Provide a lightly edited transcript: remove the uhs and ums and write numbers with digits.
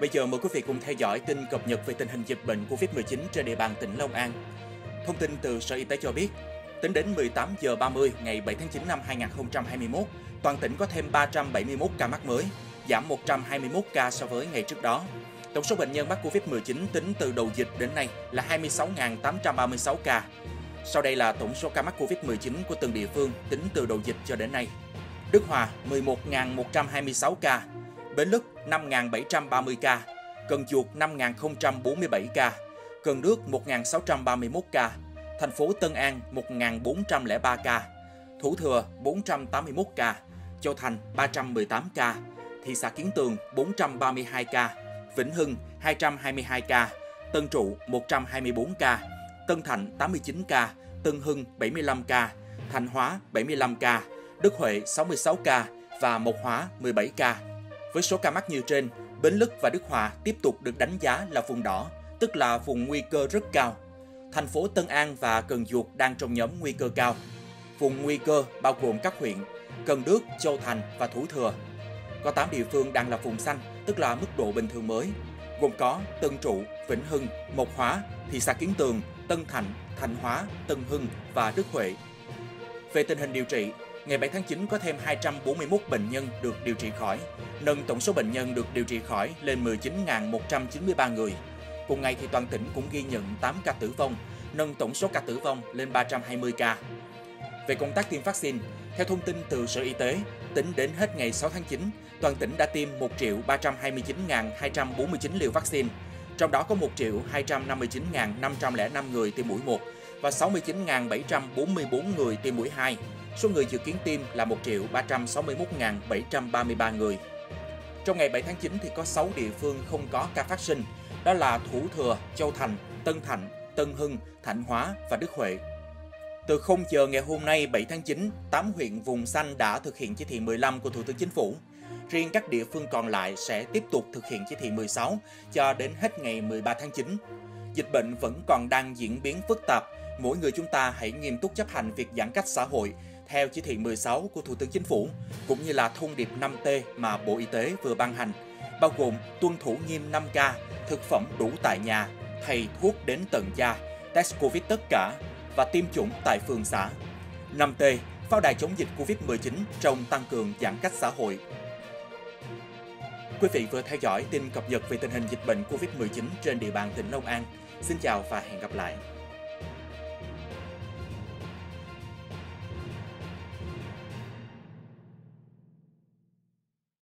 Bây giờ mời quý vị cùng theo dõi tin cập nhật về tình hình dịch bệnh COVID-19 trên địa bàn tỉnh Long An. Thông tin từ Sở Y tế cho biết, tính đến 18 giờ 30 ngày 7 tháng 9 năm 2021, toàn tỉnh có thêm 371 ca mắc mới, giảm 121 ca so với ngày trước đó. Tổng số bệnh nhân mắc COVID-19 tính từ đầu dịch đến nay là 26.836 ca. Sau đây là tổng số ca mắc COVID-19 của từng địa phương tính từ đầu dịch cho đến nay. Đức Hòa 11.126 ca, Bến Lức 5.730 ca, Cần Duộc 5.047 ca, Cần Đước 1.631 ca, thành phố Tân An 1.403 ca, Thủ Thừa 481 ca, Châu Thành 318 ca, thị xã Kiến Tường 432 ca, Vĩnh Hưng 222 ca, Tân Trụ 124 ca, Tân Thạnh 89 ca, Tân Hưng 75 ca, Thành Hóa 75 ca, Đức Huệ 66 ca và Mộc Hóa 17 ca. Với số ca mắc như trên, Bến Lức và Đức Hòa tiếp tục được đánh giá là vùng đỏ, tức là vùng nguy cơ rất cao. Thành phố Tân An và Cần Duộc đang trong nhóm nguy cơ cao. Vùng nguy cơ bao gồm các huyện Cần Đước, Châu Thành và Thủ Thừa. Có 8 địa phương đang là vùng xanh, tức là mức độ bình thường mới, gồm có Tân Trụ, Vĩnh Hưng, Mộc Hóa, thị xã Kiến Tường, Tân Thạnh, Thành Hóa, Tân Hưng và Đức Huệ. Về tình hình điều trị, ngày 7 tháng 9 có thêm 241 bệnh nhân được điều trị khỏi, nâng tổng số bệnh nhân được điều trị khỏi lên 19.193 người. Cùng ngày thì toàn tỉnh cũng ghi nhận 8 ca tử vong, nâng tổng số ca tử vong lên 320 ca. Về công tác tiêm vaccine, theo thông tin từ Sở Y tế, tính đến hết ngày 6 tháng 9, toàn tỉnh đã tiêm 1.329.249 liều vaccine, trong đó có 1.259.505 người tiêm mũi 1 và 69.744 người tiêm mũi 2. Số người dự kiến tiêm là 1.361.733 người. Trong ngày 7 tháng 9 thì có 6 địa phương không có ca phát sinh, đó là Thủ Thừa, Châu Thành, Tân Thạnh, Tân Hưng, Thạnh Hóa và Đức Huệ. Từ 0 giờ ngày hôm nay 7 tháng 9, 8 huyện vùng xanh đã thực hiện chỉ thị 15 của Thủ tướng Chính phủ. Riêng các địa phương còn lại sẽ tiếp tục thực hiện chỉ thị 16 cho đến hết ngày 13 tháng 9. Dịch bệnh vẫn còn đang diễn biến phức tạp, mỗi người chúng ta hãy nghiêm túc chấp hành việc giãn cách xã hội theo chỉ thị 16 của Thủ tướng Chính phủ, cũng như là thông điệp 5T mà Bộ Y tế vừa ban hành, bao gồm tuân thủ nghiêm 5K, thực phẩm đủ tại nhà, thầy thuốc đến tận gia, test Covid tất cả và tiêm chủng tại phường xã. 5T, pháo đài chống dịch Covid-19 trong tăng cường giãn cách xã hội. Quý vị vừa theo dõi tin cập nhật về tình hình dịch bệnh Covid-19 trên địa bàn tỉnh Long An. Xin chào và hẹn gặp lại!